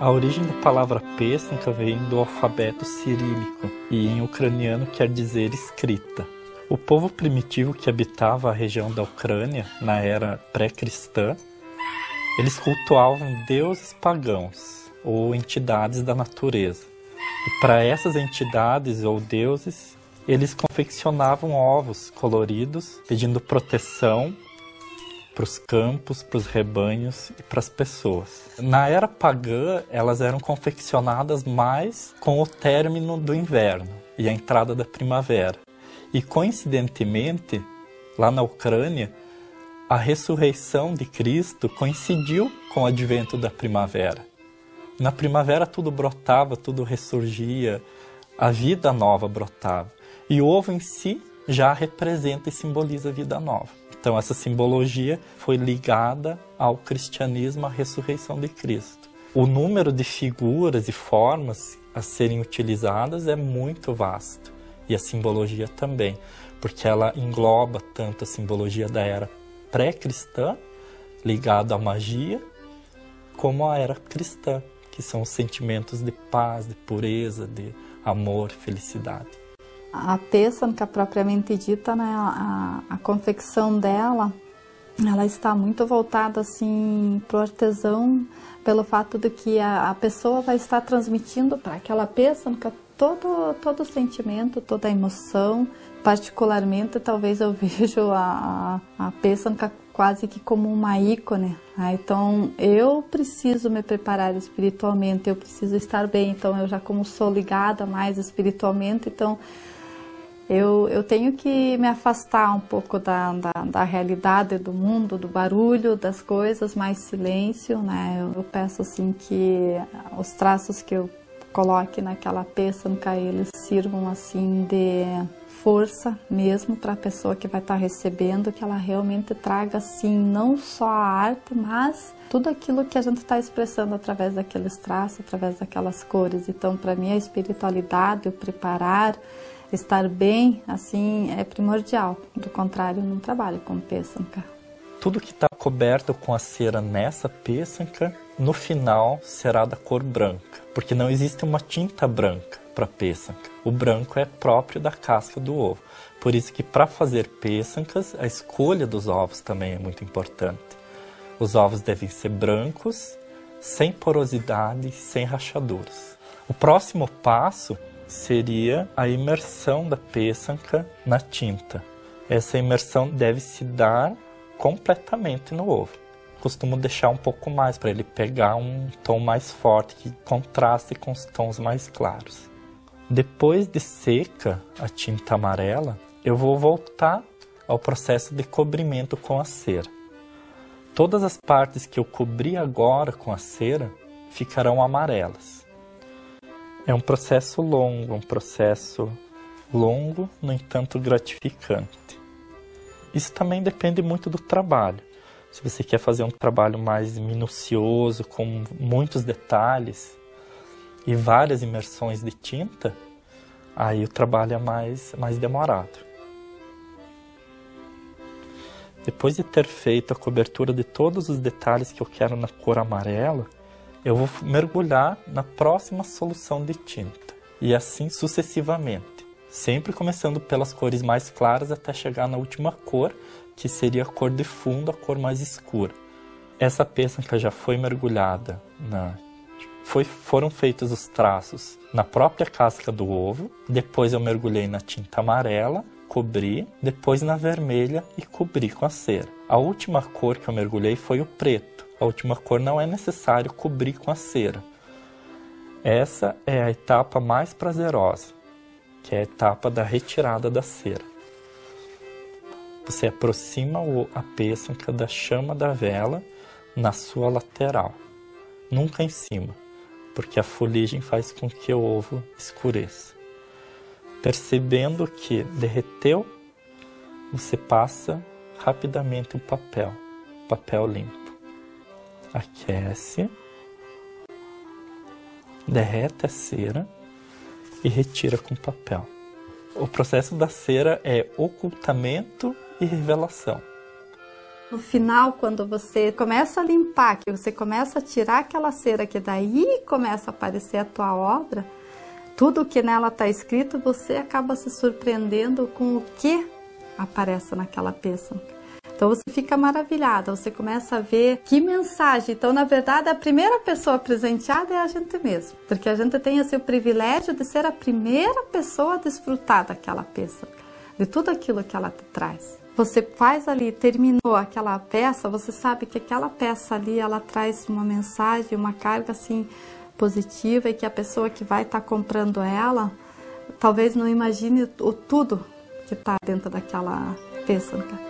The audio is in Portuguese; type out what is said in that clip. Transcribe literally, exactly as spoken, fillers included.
A origem da palavra pêssanka vem do alfabeto cirílico e em ucraniano quer dizer escrita. O povo primitivo que habitava a região da Ucrânia na era pré-cristã, eles cultuavam deuses pagãos ou entidades da natureza. E para essas entidades ou deuses, eles confeccionavam ovos coloridos, pedindo proteção para os campos, para os rebanhos e para as pessoas. Na era pagã, elas eram confeccionadas mais com o término do inverno e a entrada da primavera. E, coincidentemente, lá na Ucrânia, a ressurreição de Cristo coincidiu com o advento da primavera. Na primavera tudo brotava, tudo ressurgia, a vida nova brotava. E o ovo em si já representa e simboliza a vida nova. Então, essa simbologia foi ligada ao cristianismo, à ressurreição de Cristo. O número de figuras e formas a serem utilizadas é muito vasto. E a simbologia também, porque ela engloba tanto a simbologia da era pré-cristã, ligada à magia, como a era cristã, que são os sentimentos de paz, de pureza, de amor, felicidade. A pêssanka, propriamente dita, né, a, a confecção dela, ela está muito voltada assim para o artesão, pelo fato de que a, a pessoa vai estar transmitindo para aquela pêssanka todo todo o sentimento, toda a emoção. Particularmente, talvez eu vejo a, a pêssanka quase que como uma ícone. Ah, então, eu preciso me preparar espiritualmente, eu preciso estar bem. Então, eu já como sou ligada mais espiritualmente, então eu, eu tenho que me afastar um pouco da, da, da realidade do mundo, do barulho, das coisas, mais silêncio, né? Eu, eu peço assim que os traços que eu coloque naquela pêssanka, eles sirvam assim de força mesmo para a pessoa que vai estar recebendo, que ela realmente traga assim não só a arte, mas tudo aquilo que a gente está expressando através daqueles traços, através daquelas cores. Então, para mim, a espiritualidade, o preparar, estar bem, assim, é primordial. Do contrário, eu não trabalho com pêssanka. Tudo que está coberto com a cera nessa pêssanka, no final, será da cor branca, porque não existe uma tinta branca para pêssanka. O branco é próprio da casca do ovo. Por isso que, para fazer pêssankas, a escolha dos ovos também é muito importante. Os ovos devem ser brancos, sem porosidade, sem rachaduras. O próximo passo seria a imersão da pêssanka na tinta. Essa imersão deve se dar completamente no ovo. Costumo deixar um pouco mais para ele pegar um tom mais forte, que contraste com os tons mais claros. Depois de seca a tinta amarela, eu vou voltar ao processo de cobrimento com a cera. Todas as partes que eu cobri agora com a cera ficarão amarelas. É um processo longo, um processo longo, no entanto gratificante. Isso também depende muito do trabalho. Se você quer fazer um trabalho mais minucioso, com muitos detalhes e várias imersões de tinta, aí o trabalho é mais, mais demorado. Depois de ter feito a cobertura de todos os detalhes que eu quero na cor amarela, eu vou mergulhar na próxima solução de tinta, e assim sucessivamente. Sempre começando pelas cores mais claras até chegar na última cor, que seria a cor de fundo, a cor mais escura. Essa pêssanka já foi mergulhada, na... foi, foram feitos os traços na própria casca do ovo, depois eu mergulhei na tinta amarela, cobri, depois na vermelha e cobri com a cera. A última cor que eu mergulhei foi o preto. A última cor não é necessário cobrir com a cera. Essa é a etapa mais prazerosa, que é a etapa da retirada da cera. Você aproxima a pêssanka da chama da vela na sua lateral, nunca em cima, porque a fuligem faz com que o ovo escureça. Percebendo que derreteu, você passa rapidamente o papel, papel limpo. Aquece, derrete a cera e retira com papel. O processo da cera é ocultamento e revelação. No final, quando você começa a limpar, que você começa a tirar aquela cera que daí começa a aparecer a tua obra, tudo que nela está escrito, você acaba se surpreendendo com o que aparece naquela pêssanca. Então você fica maravilhada, você começa a ver que mensagem. Então, na verdade, a primeira pessoa presenteada é a gente mesmo, porque a gente tem assim, o privilégio de ser a primeira pessoa a desfrutar daquela peça, de tudo aquilo que ela te traz. Você faz ali, terminou aquela peça, você sabe que aquela peça ali, ela traz uma mensagem, uma carga assim positiva, e que a pessoa que vai estar comprando ela, talvez não imagine o tudo que está dentro daquela peça.